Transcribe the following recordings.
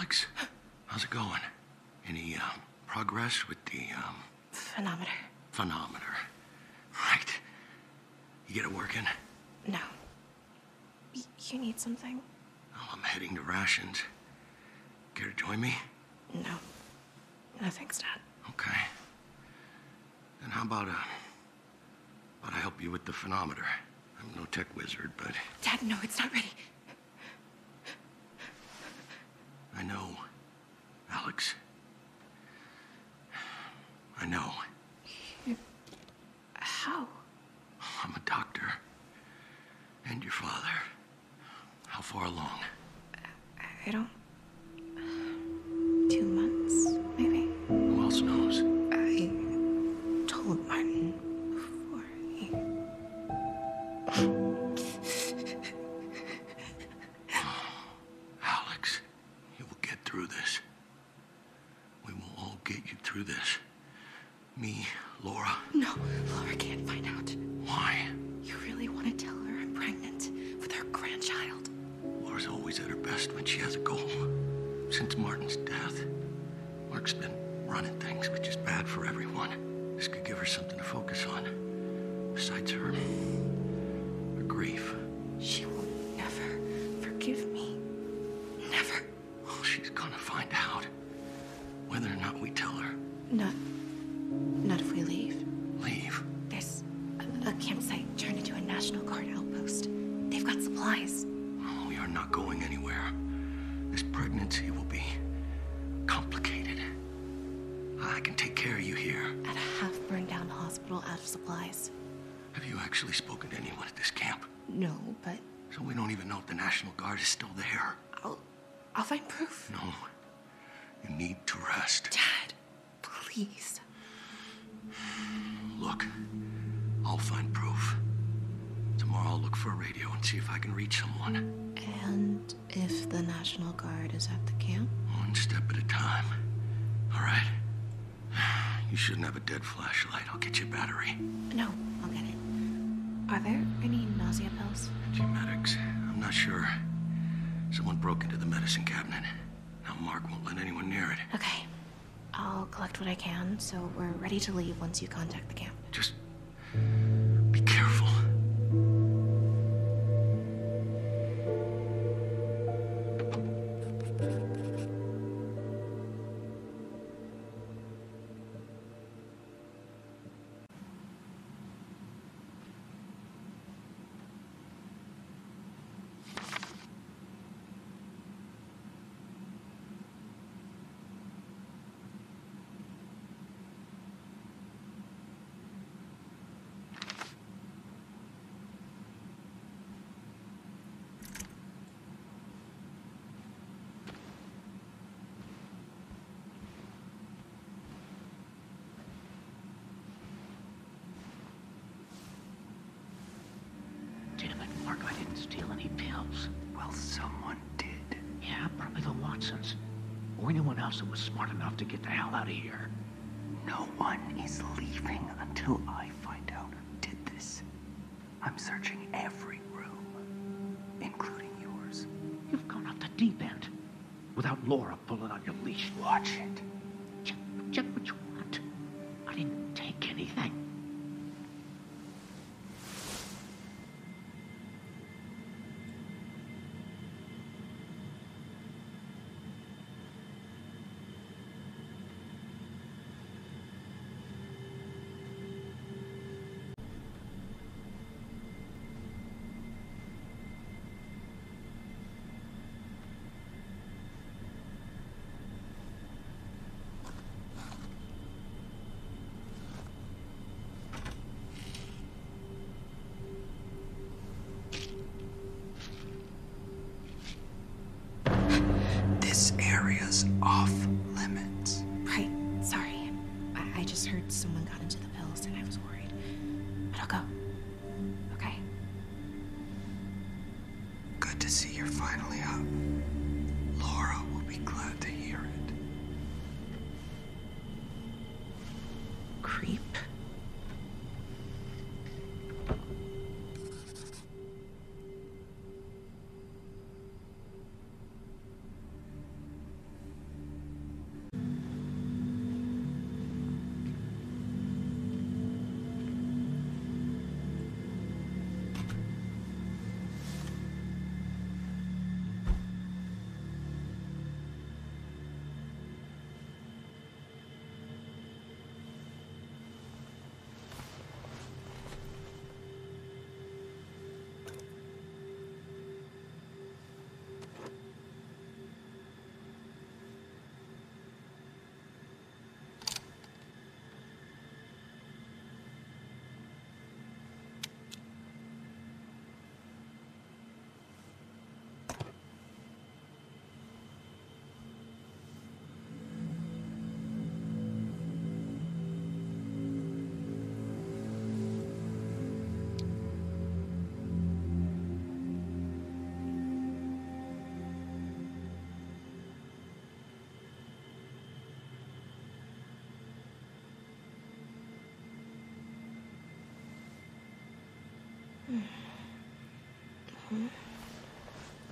Alex, how's it going? Any progress with the Phenometer? Phenometer. Right. You get it working? No. You need something? Well, I'm heading to rations. Care to join me? No. No thanks, Dad. Okay. Then how about I help you with the Phenometer? I'm no tech wizard, but... Dad, no, it's not ready. I know, Alex. I know. How? I'm a doctor. And your father. How far along? I don't... 2 months, maybe? Who else knows? I told Martin before he... Alex, you will get through this. We will all get you through this. Me, Laura. No, Laura can't find out. Why? You really want to tell her I'm pregnant with her grandchild? Laura's always at her best when she has a goal. Since Martin's death, Mark's been running things, which is bad for everyone. This could give her something to focus on. Besides her grief. She will never forgive me. Never. Well, she's gonna find out. Whether or not we tell her. Not if we leave. Leave? There's a campsite turned into a National Guard outpost. They've got supplies. Well, we are not going anywhere. This pregnancy will be complicated. I can take care of you here. At a half-burned-down hospital out of supplies. Have you actually spoken to anyone at this camp? No, but... So we don't even know if the National Guard is still there. I'll find proof. No. You need to rest. Dad, please. Look, I'll find proof. Tomorrow I'll look for a radio and see if I can reach someone. And if the National Guard is at the camp? One step at a time. All right? You shouldn't have a dead flashlight. I'll get you a battery. No, I'll get it. Are there any nausea pills? G-medics. I'm not sure. Someone broke into the medicine cabinet. Now Mark won't let anyone near it. Okay. I'll collect what I can, so we're ready to leave once you contact the camp. Just... be careful. I didn't steal any pills. Well, someone did. Yeah, probably the Watsons. Or anyone else that was smart enough to get the hell out of here. No one is leaving until I find out who did this. I'm searching every room, including yours. You've gone off the deep end, without Laura pulling on your leash. Watch it. Check what you want. I didn't take anything. Off limits. Right. Sorry. I just heard someone got into the pills and I was worried. But I'll go. Okay? Good to see you're finally up. Laura will be glad to hear it. Creep.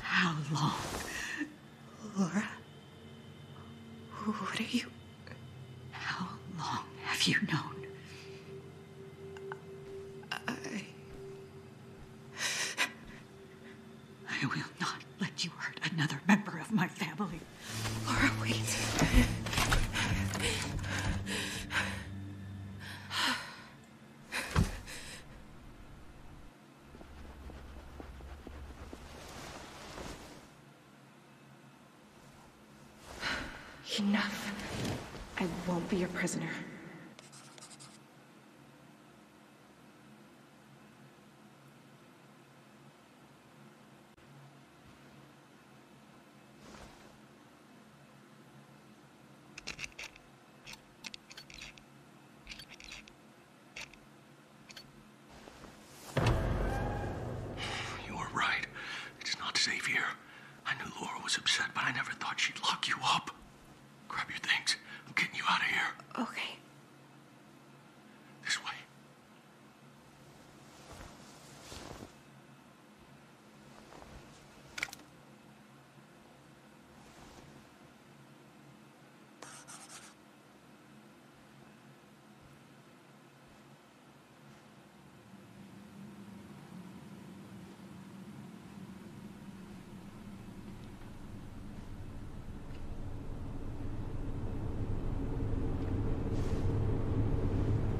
How long? Laura? What are you... How long have you known? I will not let you hurt another member of my family. Laura, wait. Enough. I won't be your prisoner. You were right. It's not safe here. I knew Laura was upset, but I never thought she'd lock you up. Grab your things. I'm getting you out of here. Okay. This way.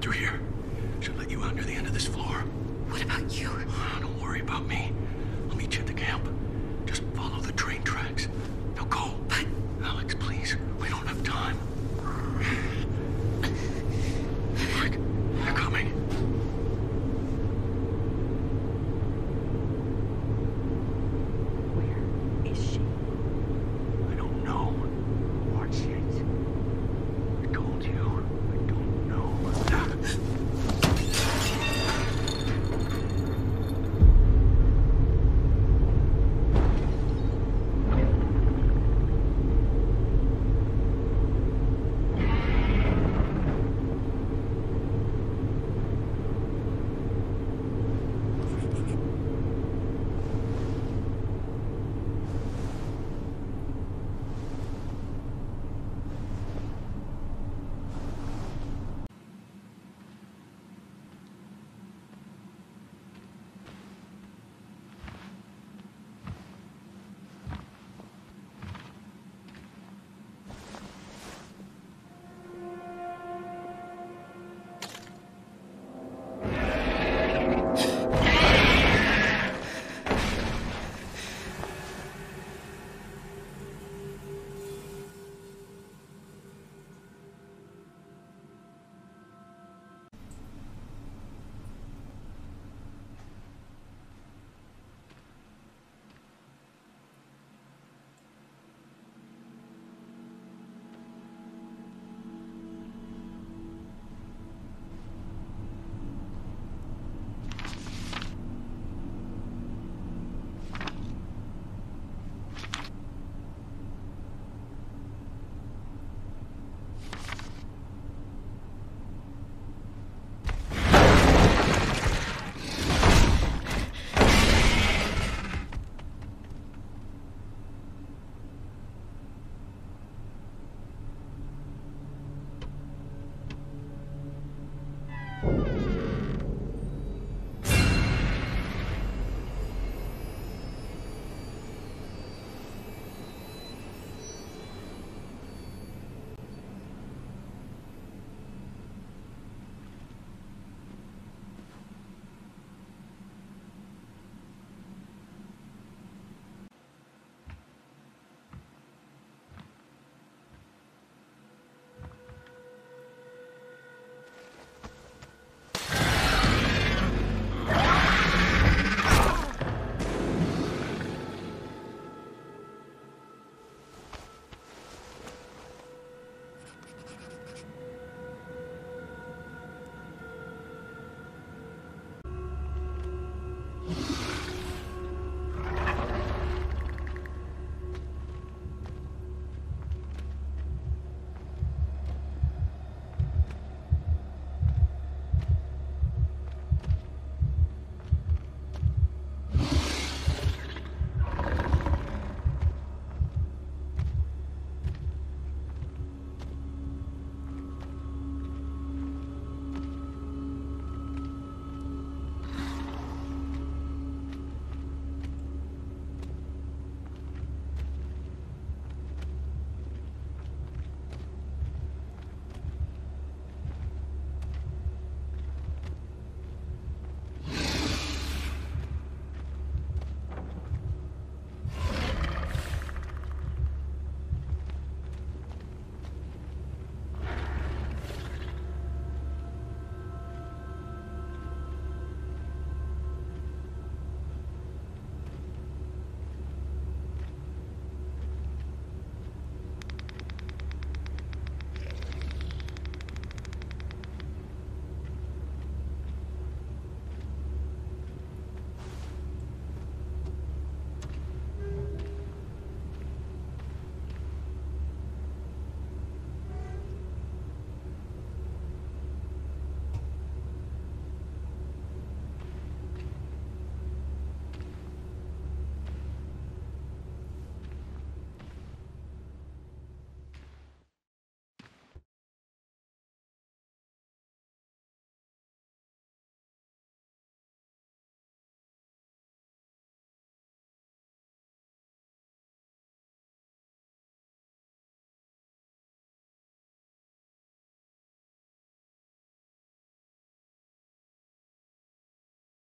Through here. She'll let you out near the end of this floor. What about you? Oh, don't worry about me.